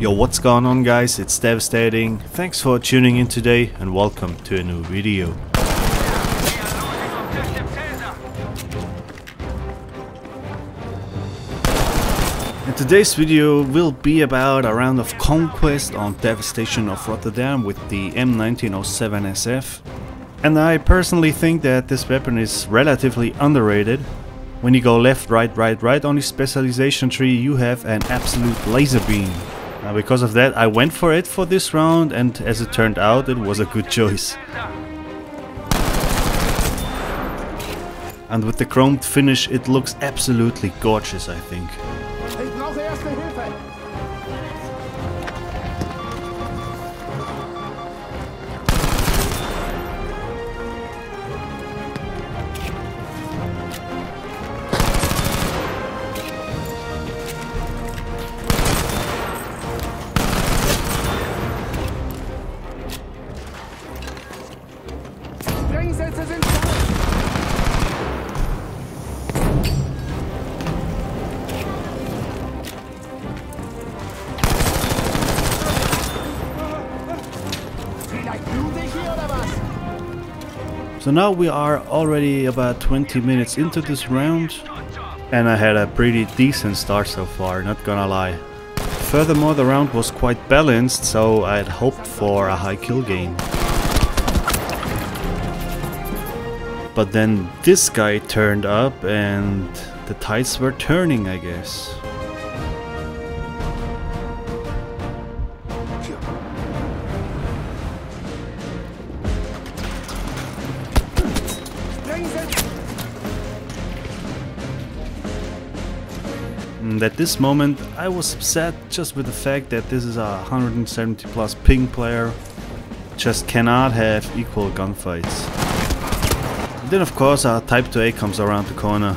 Yo, what's going on guys, it's Stevestating. Thanks for tuning in today and welcome to a new video. And today's video will be about a round of conquest on devastation of Rotterdam with the M1907 SF. And I personally think that this weapon is relatively underrated. When you go left, right on the specialization tree, you have an absolute laser beam. Because of that I went for it for this round, and as it turned out it was a good choice. And with the chromed finish it looks absolutely gorgeous, I think. So now we are already about 20 minutes into this round, and I had a pretty decent start so far, not gonna lie. Furthermore, the round was quite balanced, so I had hoped for a high kill gain. But then this guy turned up and the tides were turning, I guess. And at this moment I was upset just with the fact that this is a 170 plus ping player, just cannot have equal gunfights. Then of course our Type 2A comes around the corner.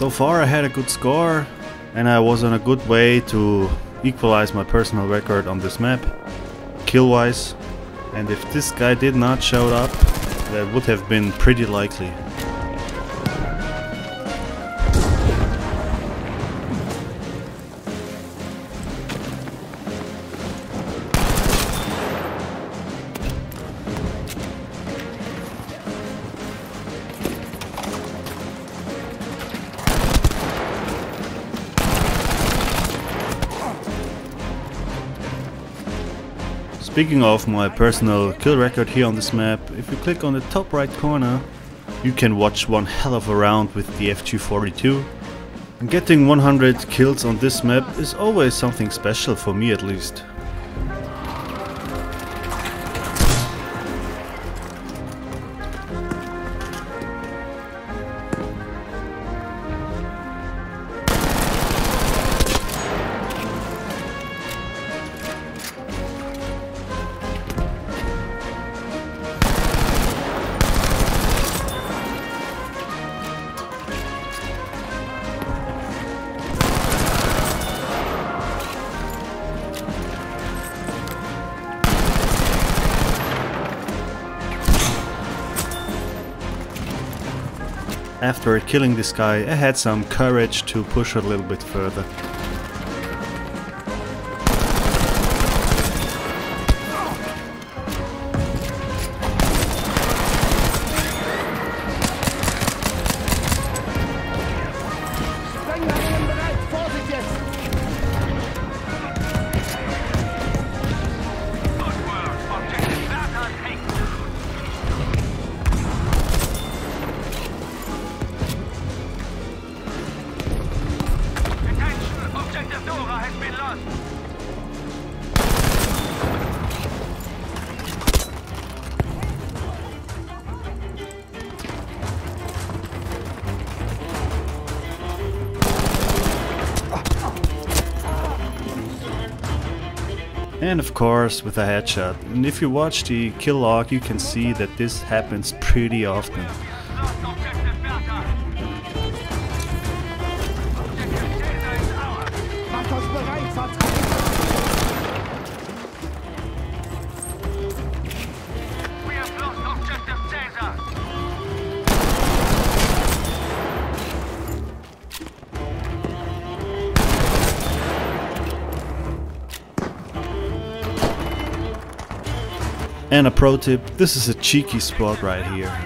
So far I had a good score and I was on a good way to equalize my personal record on this map, kill wise, and if this guy did not show up, that would have been pretty likely. Speaking of my personal kill record here on this map, if you click on the top right corner, you can watch one hell of a round with the FG42. And getting 100 kills on this map is always something special for me, at least. After killing this guy, I had some courage to push a little bit further. and of course with a headshot. And if you watch the kill log, you can see that this happens pretty often. And a pro tip, this is a cheeky spot right here.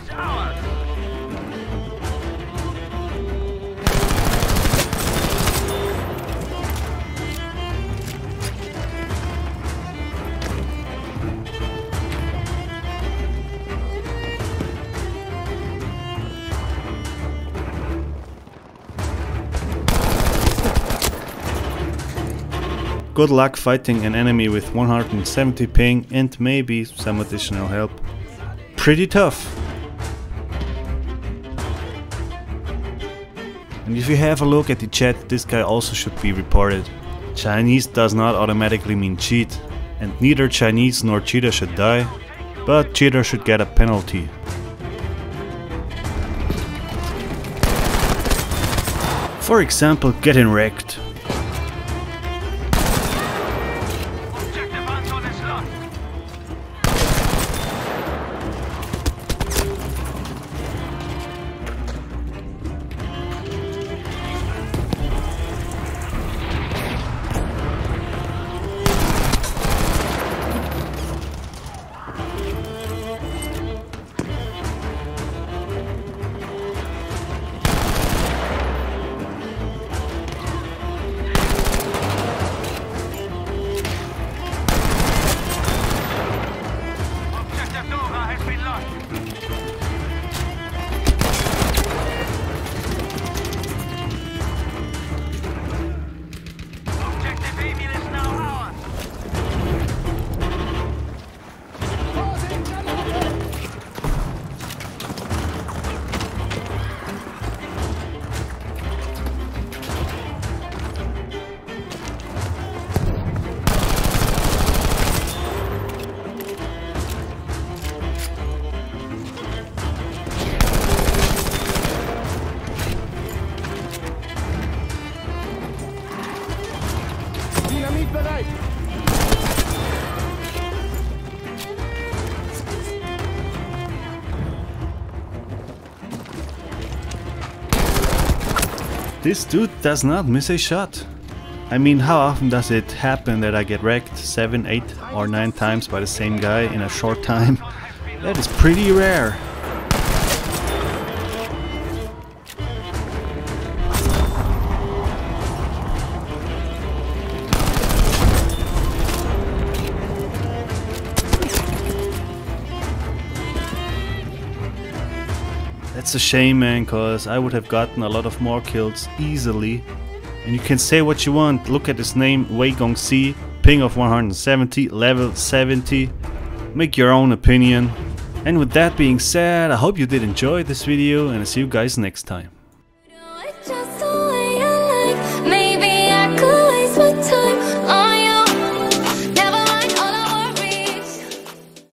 Good luck fighting an enemy with 170 ping and maybe some additional help. Pretty tough! And if you have a look at the chat, this guy also should be reported. Chinese does not automatically mean cheat, and neither Chinese nor cheater should die, but cheater should get a penalty. For example, getting wrecked. This dude does not miss a shot. I mean, how often does it happen that I get wrecked 7, 8 or 9 times by the same guy in a short time? That is pretty rare. That's a shame, man, cause I would have gotten a lot of more kills easily. And you can say what you want, look at his name, Wei Gong Si, ping of 170, level 70. Make your own opinion. And with that being said, I hope you did enjoy this video and I see you guys next time.